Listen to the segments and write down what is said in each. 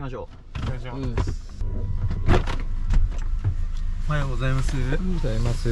きましょう。お願いします。おはようございます。おはようございます。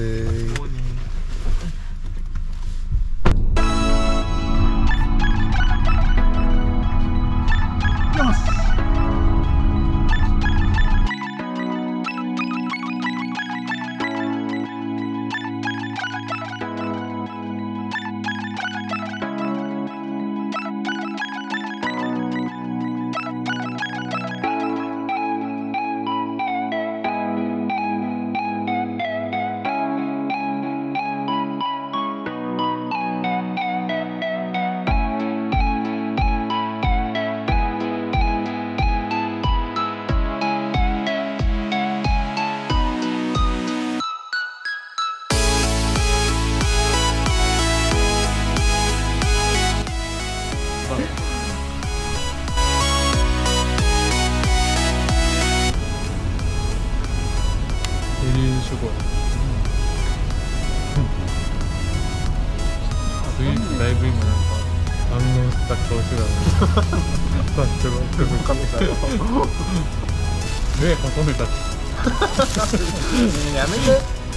やめて。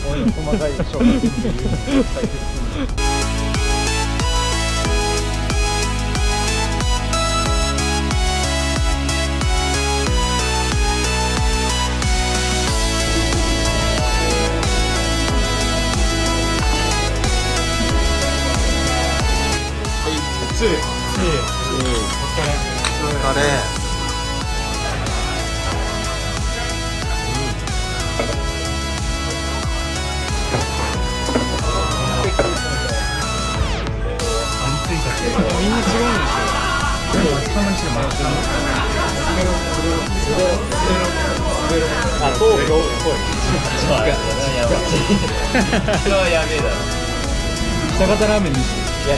おい、細かい商品っていう。久方ラーメンにしよう。いや、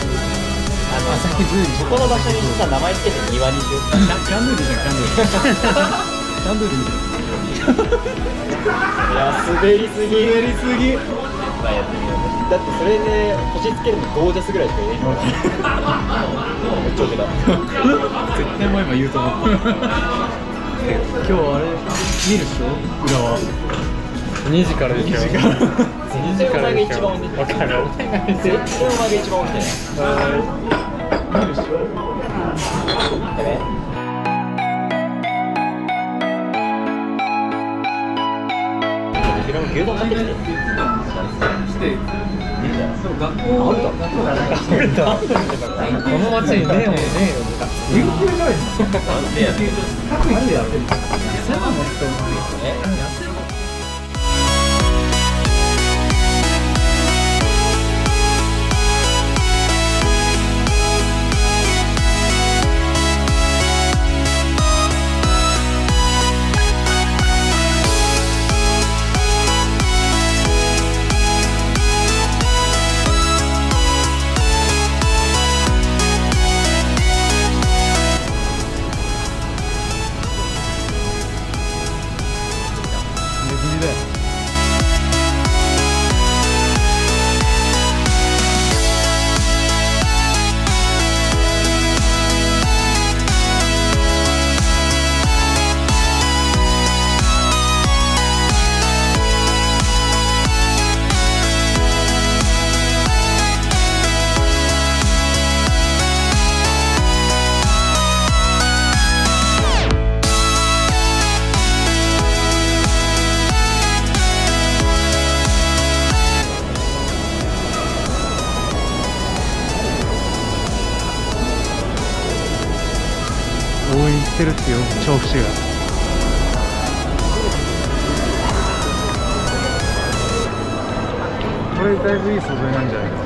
そこの場所にさ、名前つけて庭にしよう。キャンドルじゃん、キャンドル。キャンドルみたい。いや、滑りすぎ。滑りすぎ。だってそれで星つけるのゴージャスぐらいしかいない。超手だ。絶対もう今言うと思う。今日あれ見るっしょ？裏は。2時からですよ。全然お前が一番おいで。わかる。全然お前が一番おいで。はい。でも牛丼買ってきて。この町にねえもんねえよ。有給ないの？ってるっていう調布市が。これだいぶいい素材なんじゃないかな。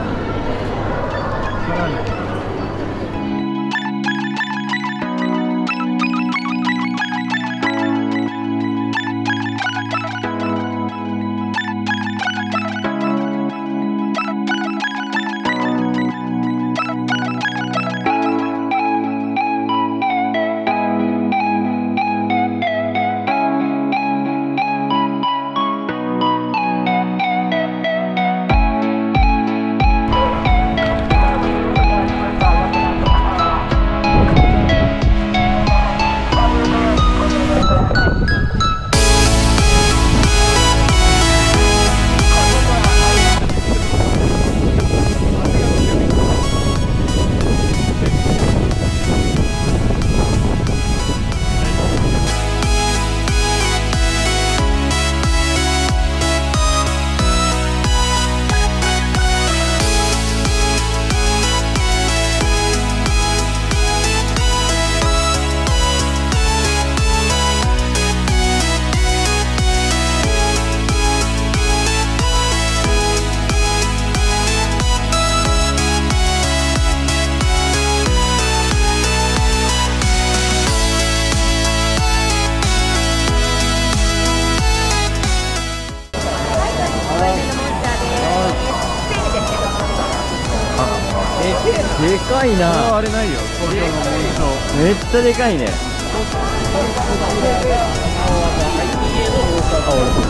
でかいな。あれないよ、東京のもう一度。めっちゃでかいね。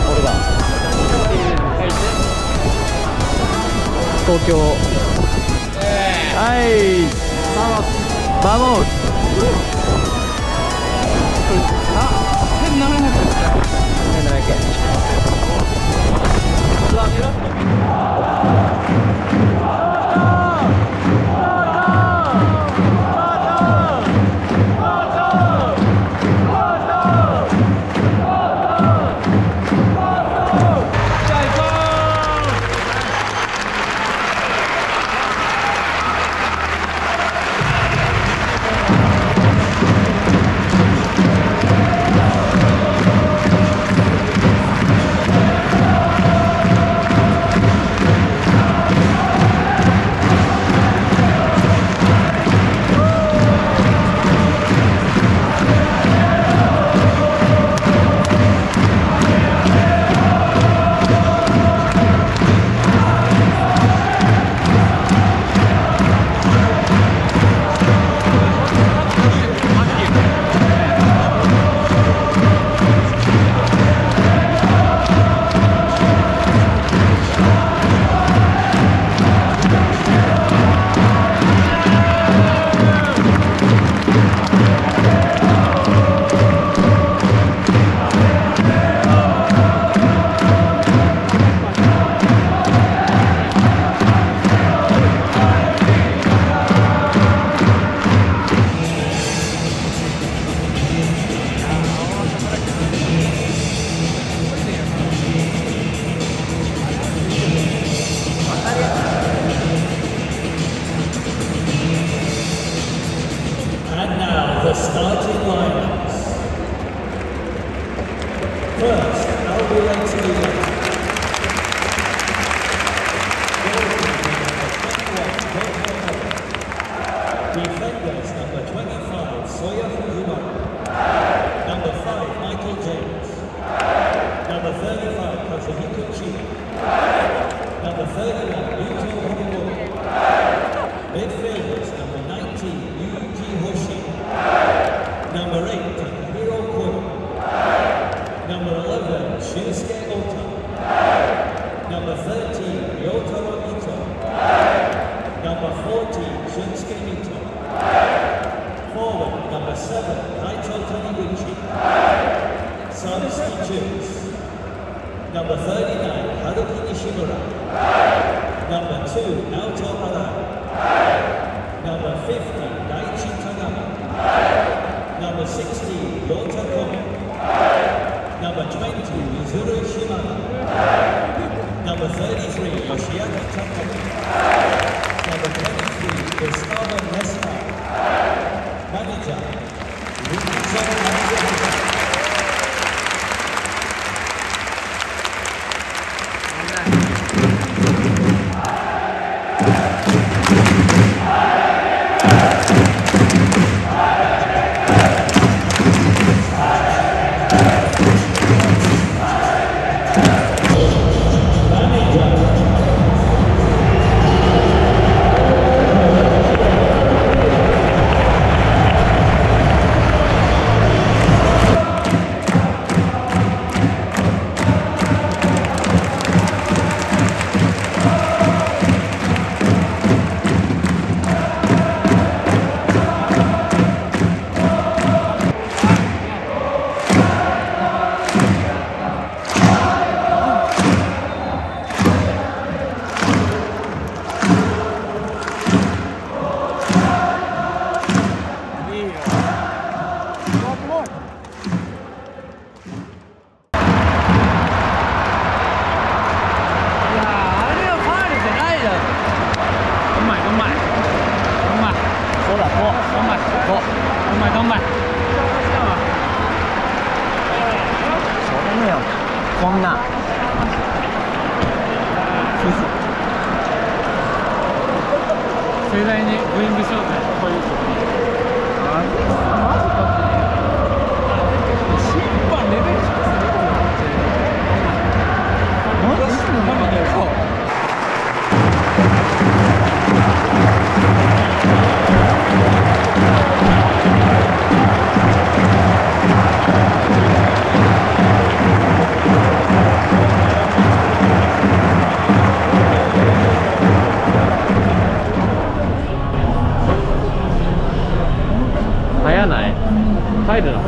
俺だ。東京。はい。バモス。あ、1700円。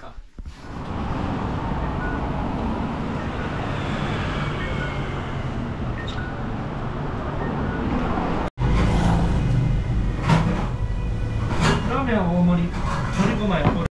か。ラーメン大盛り。